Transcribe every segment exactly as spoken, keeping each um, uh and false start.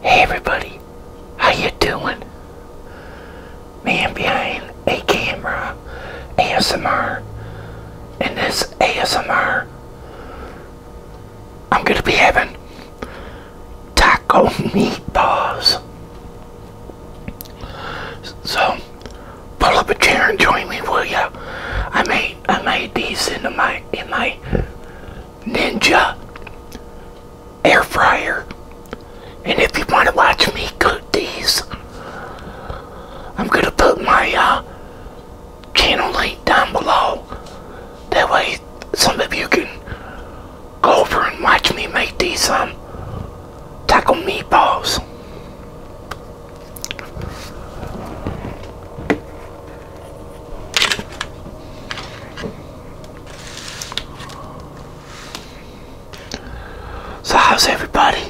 Hey everybody, how you doing? Man behind a camera, A S M R, and this A S M R, I'm gonna be having taco meatballs. So, pull up a chair and join me, will ya? I made I made these in my in my Ninja Air Fryer. And if you want to watch me cook these, I'm going to put my uh, channel link down below. That way some of you can go over and watch me make these um, taco meatballs. So how's everybody?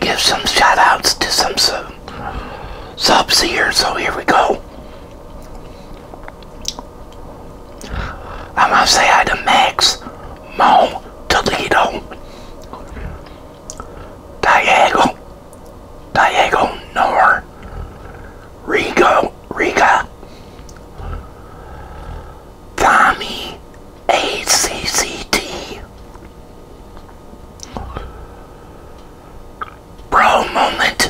Give some shout outs to some sub subs here, so here we go. I'm gonna say hi to Max Mo Toledo, Diago, Diago Nor, Rigo, Riga, Tommy, A C C T. Moment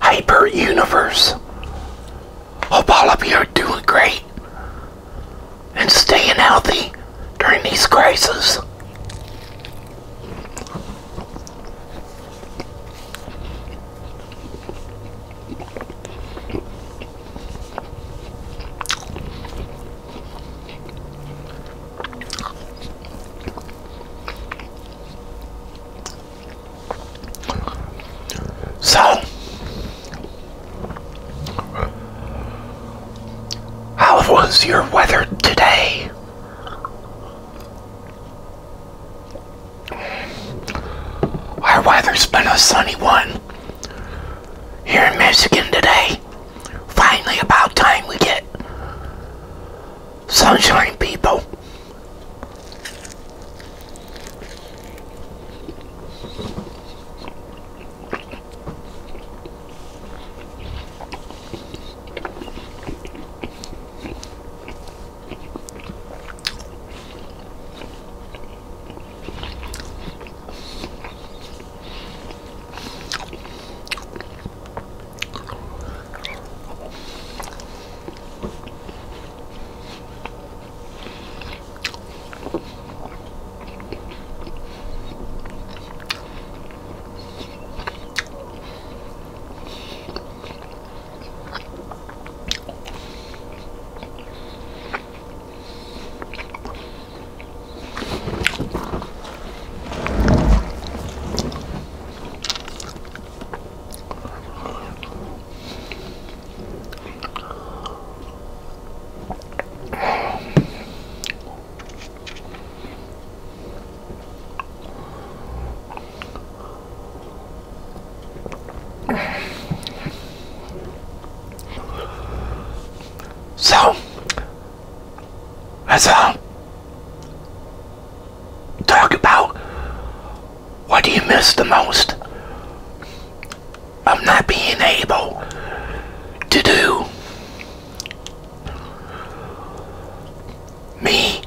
Hyper Universe. Hope all of you are doing great and staying healthy during these crises. So, how was your weather today? Our weather's been a sunny one here in Michigan today. Finally, about time we get sunshine, people. So, let's uh, talk about what do you miss the most of not being able to do. Me,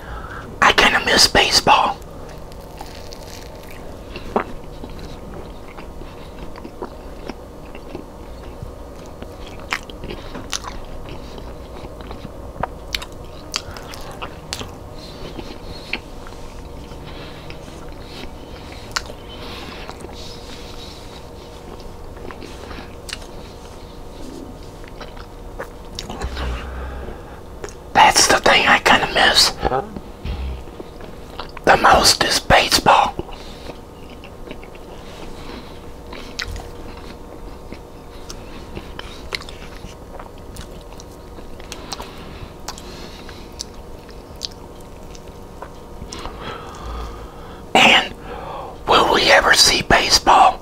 I kind of miss baseball. weakness the most is baseball. And will we ever see baseball?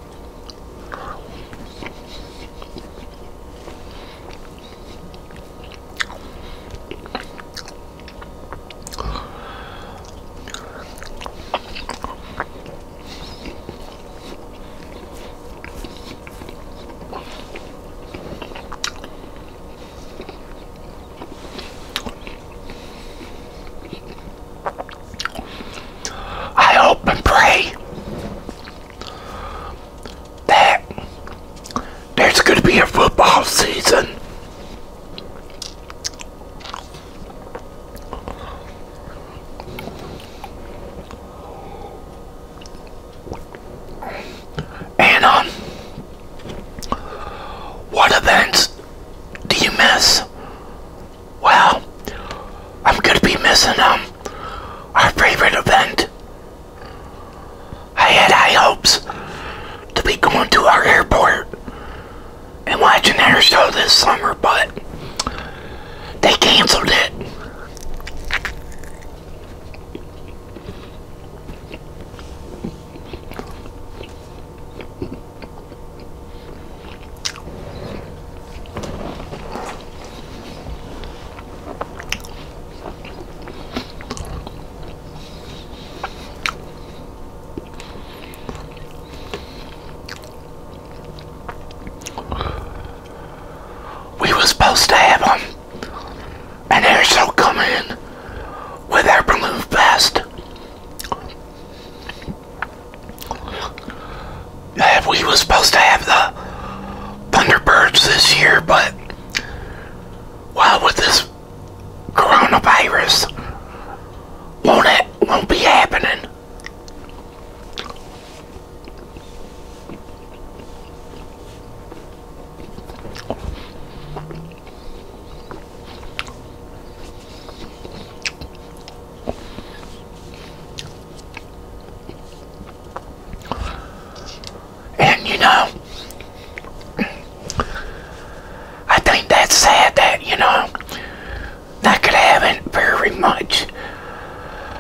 Season. And um, what events do you miss? Well, I'm going to be missing um, our favorite event. I had high hopes to be going to our airport and watching their show this summer, but they canceled it. Supposed to have them, and they're so coming in with our balloon fest. We were supposed to have the Thunderbirds this year, but well, with this coronavirus, won't it won't be happening.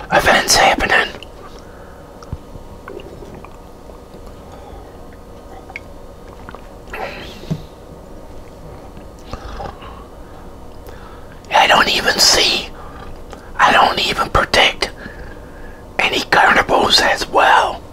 Events happening. I don't even see, I don't even predict any carnivals as well.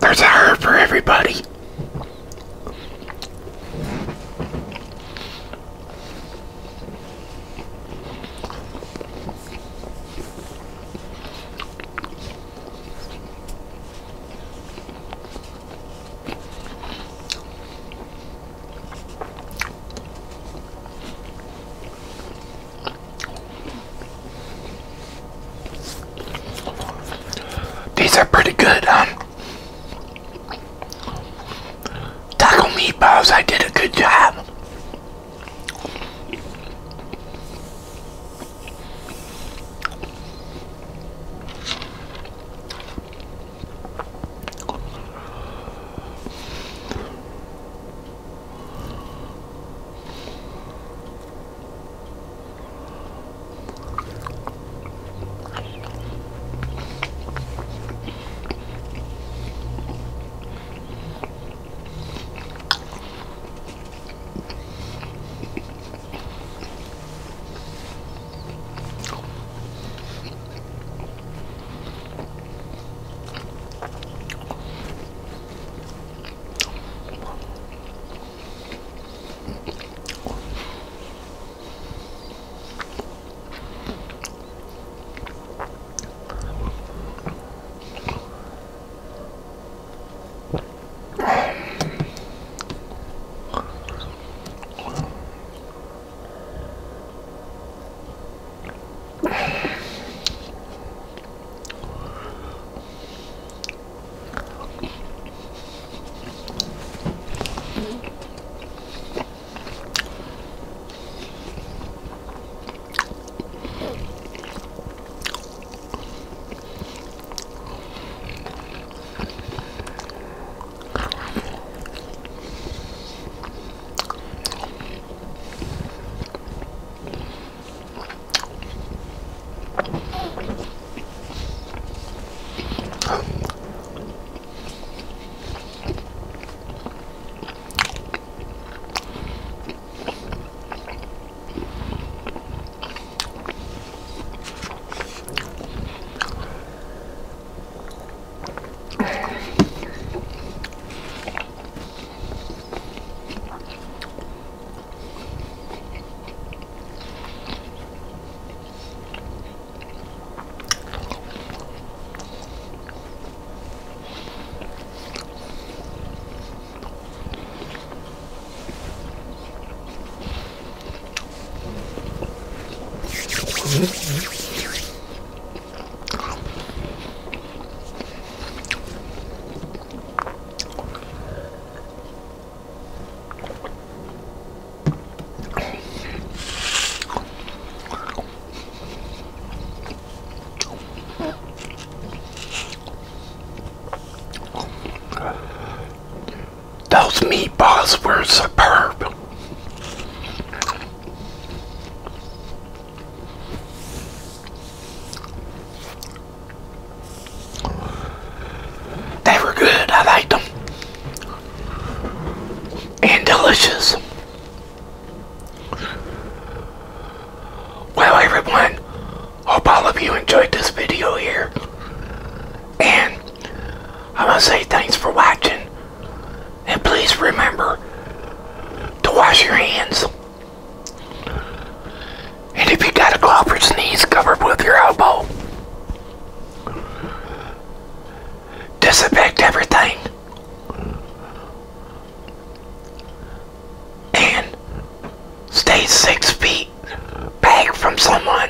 There's a herd for everybody. These are pretty good, huh? Meatballs, I did a good job. Those meatballs were superb. They were good. I liked them. And delicious. Well, everyone, hope all of you enjoyed this video here. And I want to say thanks for watching. And please remember to wash your hands. And if you got a cough or sneeze, cover it with your elbow. Disinfect everything. And stay six feet back from someone.